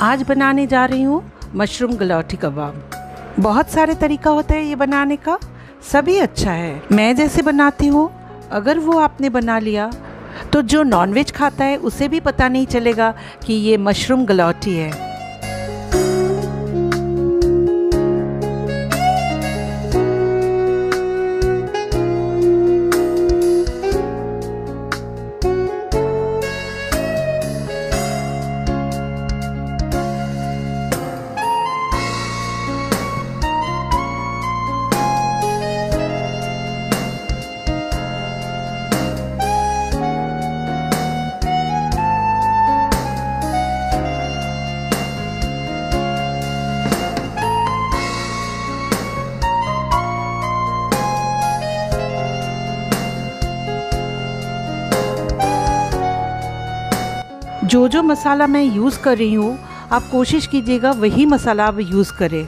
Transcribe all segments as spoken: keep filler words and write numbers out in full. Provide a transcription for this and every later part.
आज बनाने जा रही हूँ मशरूम गलौटी कबाब। बहुत सारे तरीका होता है ये बनाने का, सभी अच्छा है। मैं जैसे बनाती हूँ, अगर वो आपने बना लिया तो जो नॉनवेज खाता है उसे भी पता नहीं चलेगा कि ये मशरूम गलौटी है। जो जो मसाला मैं यूज़ कर रही हूँ, आप कोशिश कीजिएगा वही मसाला आप यूज़ करें।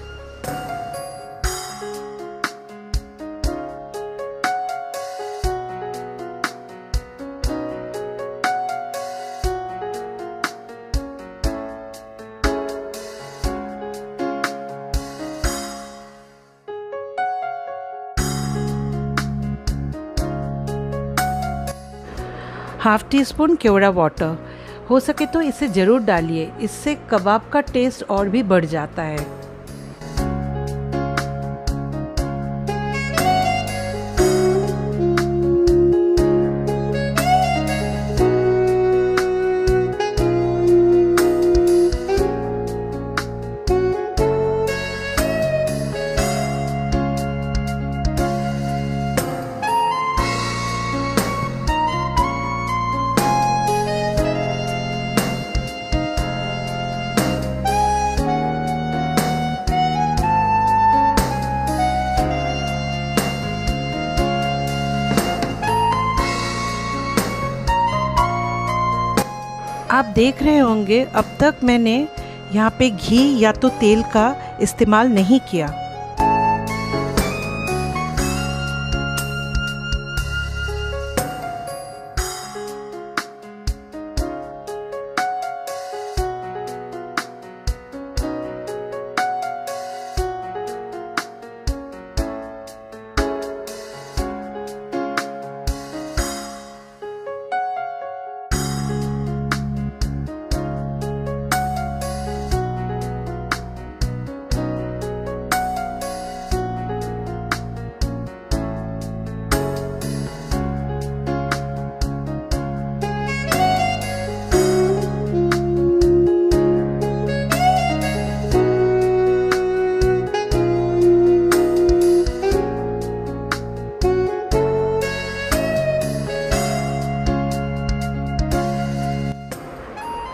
हाफ टी स्पून केवड़ा वाटर, हो सके तो इसे ज़रूर डालिए, इससे कबाब का टेस्ट और भी बढ़ जाता है। आप देख रहे होंगे अब तक मैंने यहाँ पे घी या तो तेल का इस्तेमाल नहीं किया।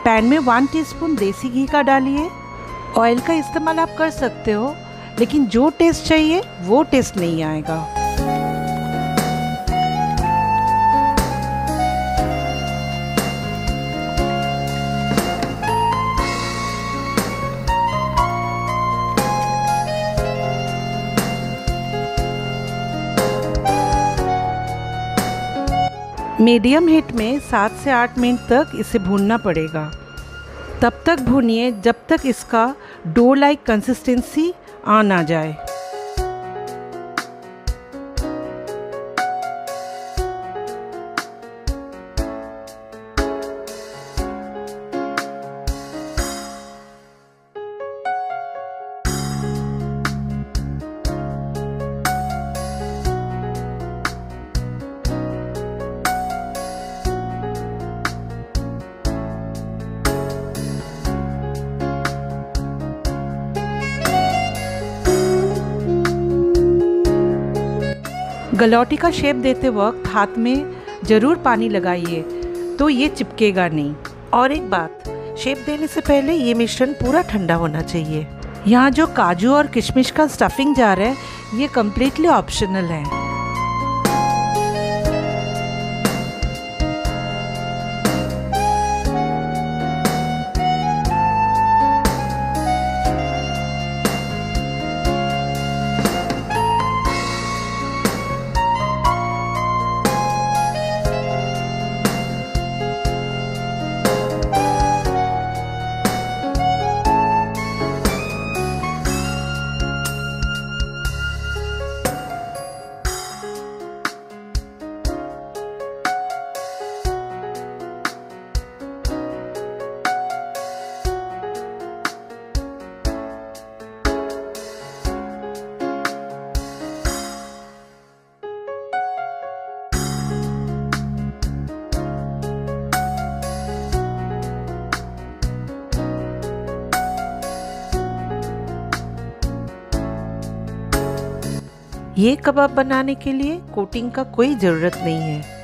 पैन में वन टीस्पून देसी घी का डालिए। ऑयल का इस्तेमाल आप कर सकते हो, लेकिन जो टेस्ट चाहिए वो टेस्ट नहीं आएगा। मीडियम हीट में सात से आठ मिनट तक इसे भूनना पड़ेगा। तब तक भूनिए जब तक इसका डो लाइक कंसिस्टेंसी आ ना जाए। गलौटी का शेप देते वक्त हाथ में ज़रूर पानी लगाइए तो ये चिपकेगा नहीं। और एक बात, शेप देने से पहले ये मिश्रण पूरा ठंडा होना चाहिए। यहाँ जो काजू और किशमिश का स्टफिंग जा रहा है ये कम्प्लीटली ऑप्शनल है। ये कबाब बनाने के लिए कोटिंग का कोई ज़रूरत नहीं है।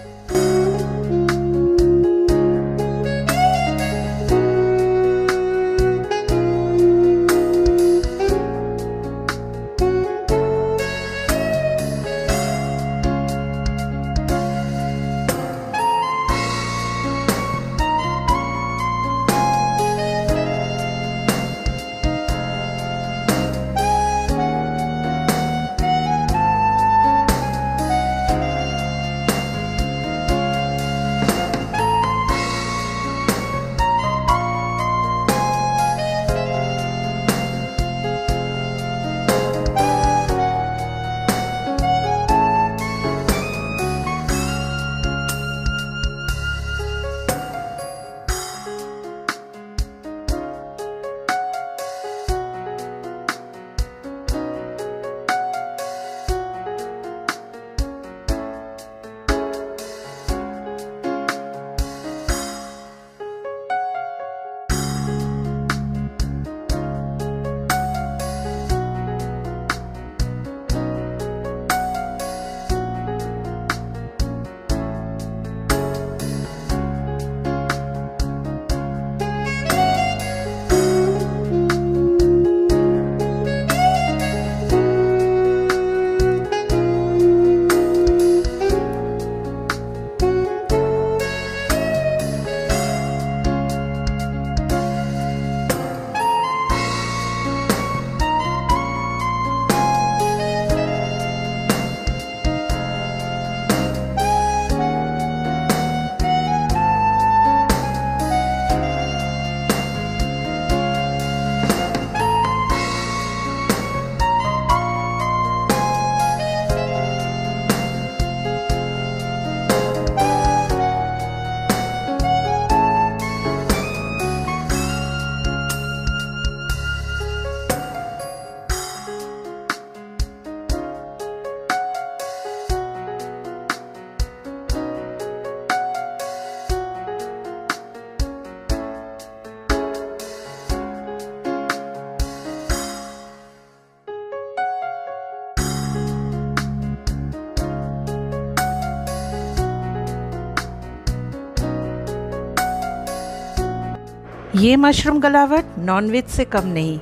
ये मशरूम गलावट नॉनवेज से कम नहीं।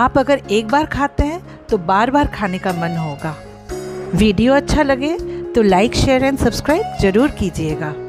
आप अगर एक बार खाते हैं तो बार बार खाने का मन होगा। वीडियो अच्छा लगे तो लाइक शेयर एंड सब्सक्राइब ज़रूर कीजिएगा।